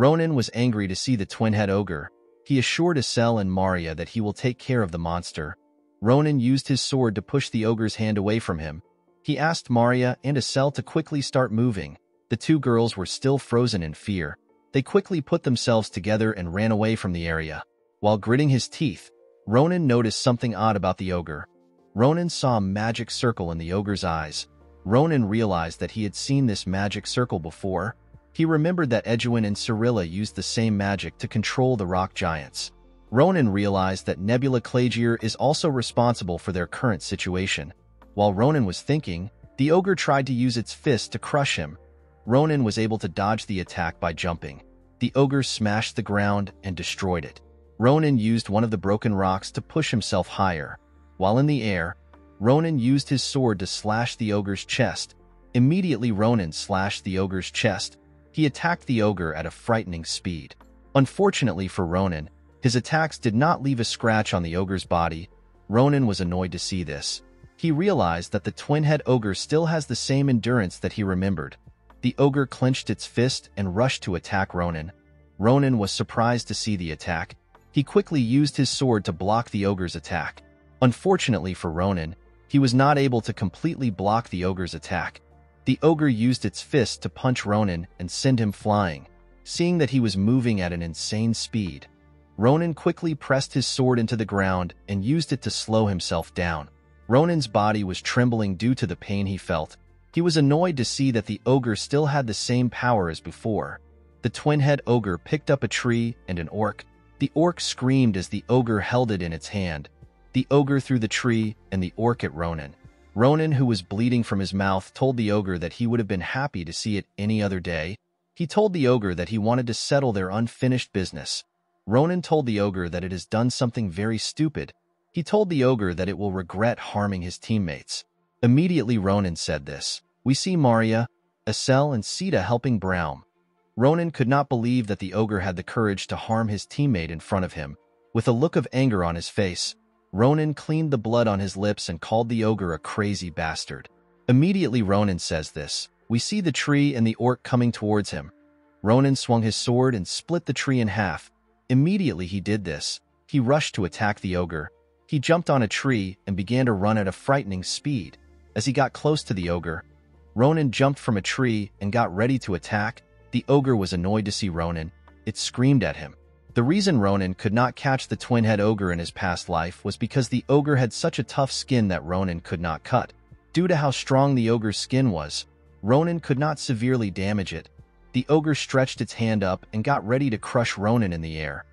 Ronan was angry to see the twin-head ogre. He assured Iselle and Maria that he will take care of the monster. Ronan used his sword to push the ogre's hand away from him. He asked Maria and Iselle to quickly start moving. The two girls were still frozen in fear. They quickly put themselves together and ran away from the area. While gritting his teeth, Ronan noticed something odd about the ogre. Ronan saw a magic circle in the ogre's eyes. Ronan realized that he had seen this magic circle before. He remembered that Edwin and Cirilla used the same magic to control the rock giants. Ronan realized that Nebula Clagier is also responsible for their current situation. While Ronan was thinking, the ogre tried to use its fist to crush him. Ronan was able to dodge the attack by jumping. The ogre smashed the ground and destroyed it. Ronan used one of the broken rocks to push himself higher. While in the air, Ronan used his sword to slash the ogre's chest. Immediately Ronan slashed the ogre's chest. He attacked the ogre at a frightening speed. Unfortunately for Ronan, his attacks did not leave a scratch on the ogre's body. Ronan was annoyed to see this. He realized that the twin-head ogre still has the same endurance that he remembered. The ogre clenched its fist and rushed to attack Ronan. Ronan was surprised to see the attack. He quickly used his sword to block the ogre's attack. Unfortunately for Ronan, he was not able to completely block the ogre's attack. The ogre used its fist to punch Ronan and send him flying. Seeing that he was moving at an insane speed, Ronan quickly pressed his sword into the ground and used it to slow himself down. Ronan's body was trembling due to the pain he felt. He was annoyed to see that the ogre still had the same power as before. The twin-head ogre picked up a tree and an orc. The orc screamed as the ogre held it in its hand. The ogre threw the tree and the orc at Ronan. Ronan, who was bleeding from his mouth, told the ogre that he would have been happy to see it any other day. He told the ogre that he wanted to settle their unfinished business. Ronan told the ogre that it has done something very stupid. He told the ogre that it will regret harming his teammates. Immediately Ronan said this. We see Maria, Asel, and Sita helping Braum. Ronan could not believe that the ogre had the courage to harm his teammate in front of him. With a look of anger on his face, Ronan cleaned the blood on his lips and called the ogre a crazy bastard. Immediately Ronan says this. We see the tree and the orc coming towards him. Ronan swung his sword and split the tree in half. Immediately he did this. He rushed to attack the ogre. He jumped on a tree and began to run at a frightening speed. As he got close to the ogre, Ronan jumped from a tree and got ready to attack. The ogre was annoyed to see Ronan. It screamed at him. The reason Ronan could not catch the twin-head ogre in his past life was because the ogre had such a tough skin that Ronan could not cut. Due to how strong the ogre's skin was, Ronan could not severely damage it. The ogre stretched its hand up and got ready to crush Ronan in the air.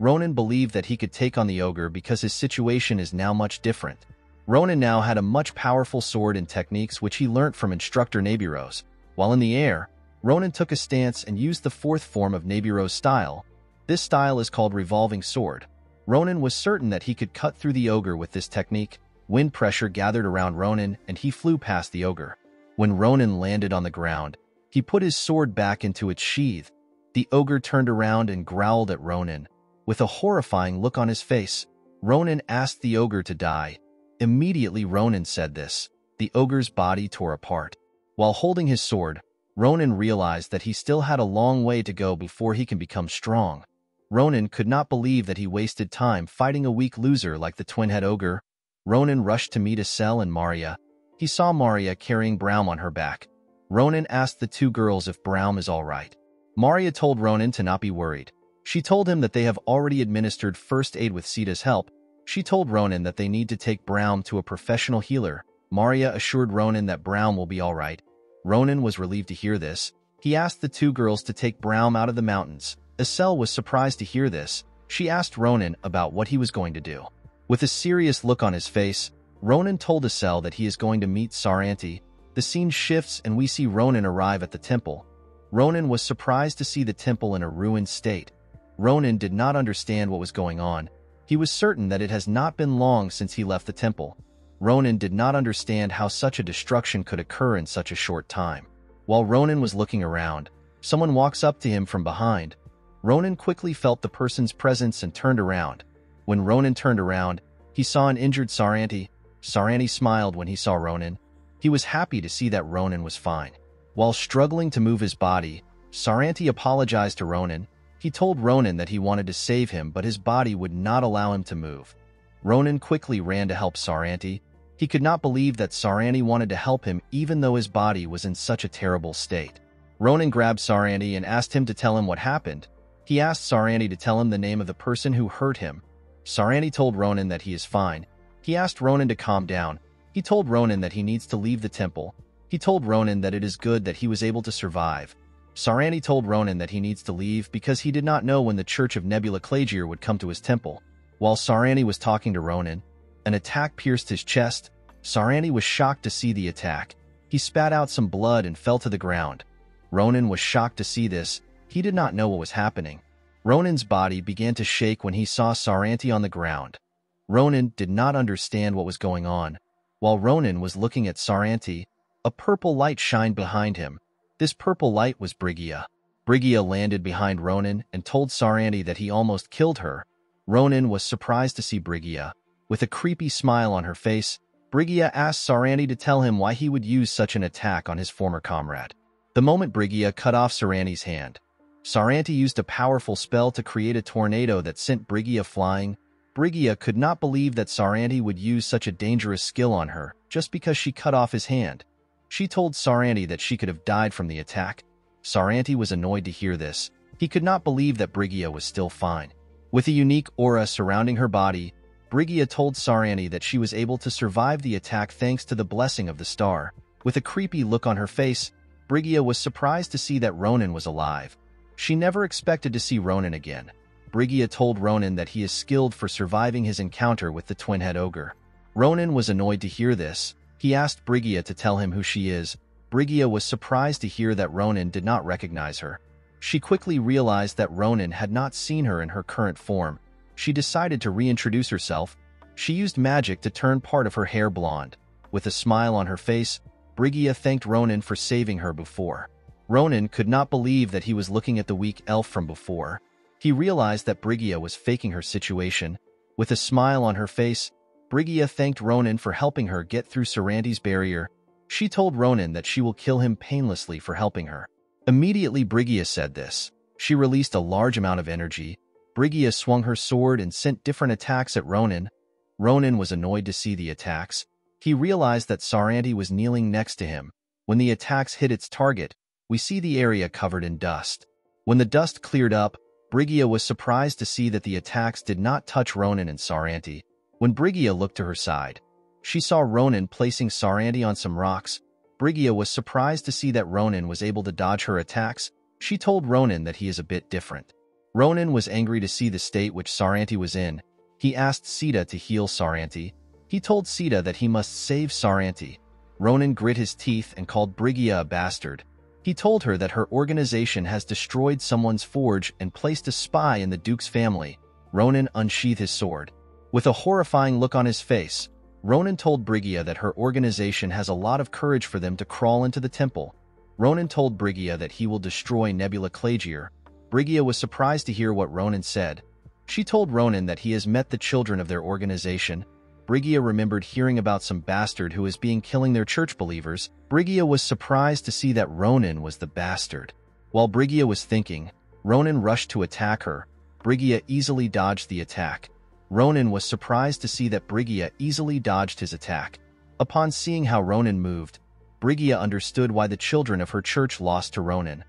Ronan believed that he could take on the ogre because his situation is now much different. Ronan now had a much powerful sword and techniques which he learnt from instructor Nebiros. While in the air, Ronan took a stance and used the fourth form of Nebiros style. This style is called revolving sword. Ronan was certain that he could cut through the ogre with this technique. Wind pressure gathered around Ronan and he flew past the ogre. When Ronan landed on the ground, he put his sword back into its sheath. The ogre turned around and growled at Ronan. With a horrifying look on his face, Ronan asked the ogre to die. Immediately Ronan said this. The ogre's body tore apart. While holding his sword, Ronan realized that he still had a long way to go before he can become strong. Ronan could not believe that he wasted time fighting a weak loser like the twin-head ogre. Ronan rushed to meet Asel and Maria. He saw Maria carrying Braum on her back. Ronan asked the two girls if Braum is alright. Maria told Ronan to not be worried. She told him that they have already administered first aid with Sita's help. She told Ronan that they need to take Braum to a professional healer. Maria assured Ronan that Braum will be alright. Ronan was relieved to hear this. He asked the two girls to take Braum out of the mountains. Asel was surprised to hear this. She asked Ronan about what he was going to do. With a serious look on his face, Ronan told Asel that he is going to meet Saranti. The scene shifts and we see Ronan arrive at the temple. Ronan was surprised to see the temple in a ruined state. Ronan did not understand what was going on. He was certain that it has not been long since he left the temple. Ronan did not understand how such a destruction could occur in such a short time. While Ronan was looking around, someone walks up to him from behind. Ronan quickly felt the person's presence and turned around. When Ronan turned around, he saw an injured Saranti. Saranti smiled when he saw Ronan. He was happy to see that Ronan was fine. While struggling to move his body, Saranti apologized to Ronan. He told Ronan that he wanted to save him, but his body would not allow him to move. Ronan quickly ran to help Saranti. He could not believe that Saranti wanted to help him even though his body was in such a terrible state. Ronan grabbed Saranti and asked him to tell him what happened. He asked Saranti to tell him the name of the person who hurt him. Saranti told Ronan that he is fine. He asked Ronan to calm down. He told Ronan that he needs to leave the temple. He told Ronan that it is good that he was able to survive. Saranti told Ronan that he needs to leave because he did not know when the Church of Nebula Clagier would come to his temple. While Saranti was talking to Ronan, an attack pierced his chest. Saranti was shocked to see the attack. He spat out some blood and fell to the ground. Ronan was shocked to see this. He did not know what was happening. Ronan's body began to shake when he saw Saranti on the ground. Ronan did not understand what was going on. While Ronan was looking at Saranti, a purple light shined behind him. This purple light was Brigia. Brigia landed behind Ronan and told Saranti that he almost killed her. Ronan was surprised to see Brigia. With a creepy smile on her face, Brigia asked Saranti to tell him why he would use such an attack on his former comrade. The moment Brigia cut off Saranti's hand, Saranti used a powerful spell to create a tornado that sent Brigia flying. Brigia could not believe that Saranti would use such a dangerous skill on her, just because she cut off his hand. She told Saranti that she could have died from the attack. Saranti was annoyed to hear this. He could not believe that Brigia was still fine. With a unique aura surrounding her body, Brigia told Saranti that she was able to survive the attack thanks to the blessing of the star. With a creepy look on her face, Brigia was surprised to see that Ronan was alive. She never expected to see Ronan again. Brigia told Ronan that he is skilled for surviving his encounter with the Twinhead Ogre. Ronan was annoyed to hear this. He asked Brigia to tell him who she is. Brigia was surprised to hear that Ronan did not recognize her. She quickly realized that Ronan had not seen her in her current form. She decided to reintroduce herself. She used magic to turn part of her hair blonde. With a smile on her face, Brigia thanked Ronan for saving her before. Ronan could not believe that he was looking at the weak elf from before. He realized that Brigia was faking her situation. With a smile on her face, Brigia thanked Ronan for helping her get through Saranti's barrier. She told Ronan that she will kill him painlessly for helping her. Immediately Brigia said this. She released a large amount of energy. Brigia swung her sword and sent different attacks at Ronan. Ronan was annoyed to see the attacks. He realized that Saranti was kneeling next to him. When the attacks hit its target, we see the area covered in dust. When the dust cleared up, Brigia was surprised to see that the attacks did not touch Ronan and Saranti. When Brigia looked to her side, she saw Ronan placing Saranti on some rocks. Brigia was surprised to see that Ronan was able to dodge her attacks. She told Ronan that he is a bit different. Ronan was angry to see the state which Saranti was in. He asked Sita to heal Saranti. He told Sita that he must save Saranti. Ronan grit his teeth and called Brigia a bastard. He told her that her organization has destroyed someone's forge and placed a spy in the Duke's family. Ronan unsheathed his sword. With a horrifying look on his face, Ronan told Brigia that her organization has a lot of courage for them to crawl into the temple. Ronan told Brigia that he will destroy Nebula Clagier. Brigia was surprised to hear what Ronan said. She told Ronan that he has met the children of their organization. Brigia remembered hearing about some bastard who is being killing their church believers. Brigia was surprised to see that Ronan was the bastard. While Brigia was thinking, Ronan rushed to attack her. Brigia easily dodged the attack. Ronan was surprised to see that Brigia easily dodged his attack. Upon seeing how Ronan moved, Brigia understood why the children of her church lost to Ronan.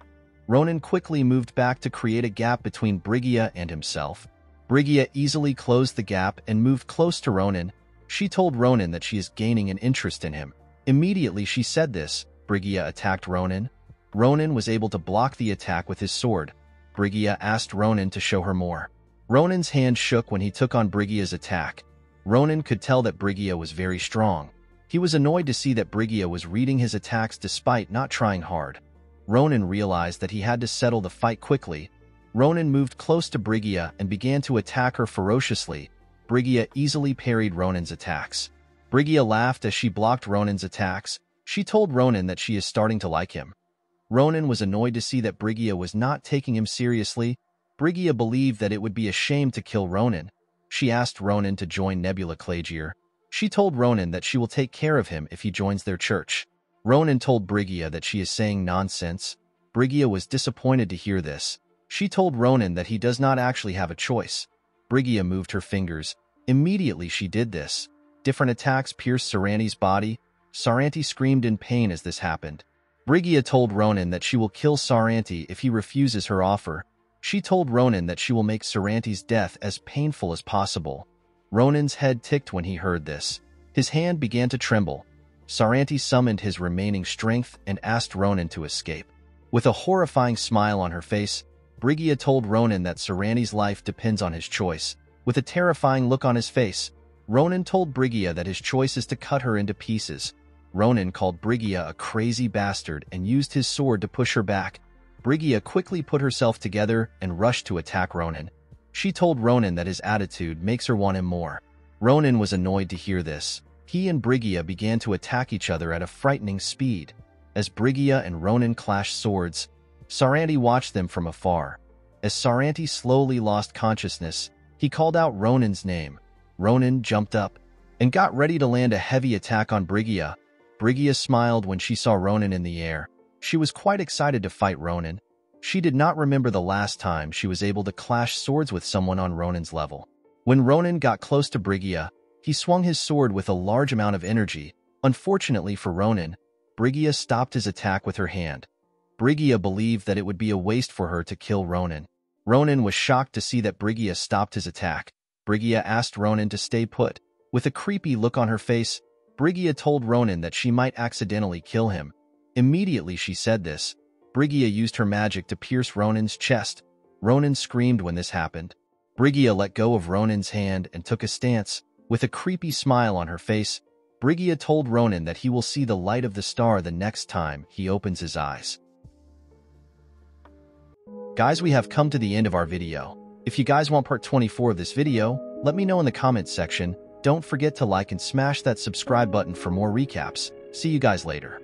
Ronan quickly moved back to create a gap between Brigia and himself. Brigia easily closed the gap and moved close to Ronan. She told Ronan that she is gaining an interest in him. Immediately she said this, Brigia attacked Ronan. Ronan was able to block the attack with his sword. Brigia asked Ronan to show her more. Ronan's hand shook when he took on Brigia's attack. Ronan could tell that Brigia was very strong. He was annoyed to see that Brigia was reading his attacks despite not trying hard. Ronan realized that he had to settle the fight quickly. Ronan moved close to Brigia and began to attack her ferociously. Brigia easily parried Ronan's attacks. Brigia laughed as she blocked Ronan's attacks. She told Ronan that she is starting to like him. Ronan was annoyed to see that Brigia was not taking him seriously. Brigia believed that it would be a shame to kill Ronan. She asked Ronan to join Nebula Clagier. She told Ronan that she will take care of him if he joins their church. Ronan told Brigia that she is saying nonsense. Brigia was disappointed to hear this. She told Ronan that he does not actually have a choice. Brigia moved her fingers. Immediately she did this. Different attacks pierced Saranti's body. Saranti screamed in pain as this happened. Brigia told Ronan that she will kill Saranti if he refuses her offer. She told Ronan that she will make Saranti's death as painful as possible. Ronan's head ticked when he heard this. His hand began to tremble. Saranti summoned his remaining strength and asked Ronan to escape. With a horrifying smile on her face, Brigia told Ronan that Saranti's life depends on his choice. With a terrifying look on his face, Ronan told Brigia that his choice is to cut her into pieces. Ronan called Brigia a crazy bastard and used his sword to push her back. Brigia quickly put herself together and rushed to attack Ronan. She told Ronan that his attitude makes her want him more. Ronan was annoyed to hear this. He and Brigia began to attack each other at a frightening speed. As Brigia and Ronan clashed swords, Saranti watched them from afar. As Saranti slowly lost consciousness, he called out Ronan's name. Ronan jumped up and got ready to land a heavy attack on Brigia. Brigia smiled when she saw Ronan in the air. She was quite excited to fight Ronan. She did not remember the last time she was able to clash swords with someone on Ronan's level. When Ronan got close to Brigia, he swung his sword with a large amount of energy. Unfortunately for Ronan, Brigia stopped his attack with her hand. Brigia believed that it would be a waste for her to kill Ronan. Ronan was shocked to see that Brigia stopped his attack. Brigia asked Ronan to stay put. With a creepy look on her face, Brigia told Ronan that she might accidentally kill him. Immediately she said this. Brigia used her magic to pierce Ronan's chest. Ronan screamed when this happened. Brigia let go of Ronan's hand and took a stance. With a creepy smile on her face, Brigia told Ronan that he will see the light of the star the next time he opens his eyes. Guys, we have come to the end of our video. If you guys want part 24 of this video, let me know in the comments section. Don't forget to like and smash that subscribe button for more recaps. See you guys later.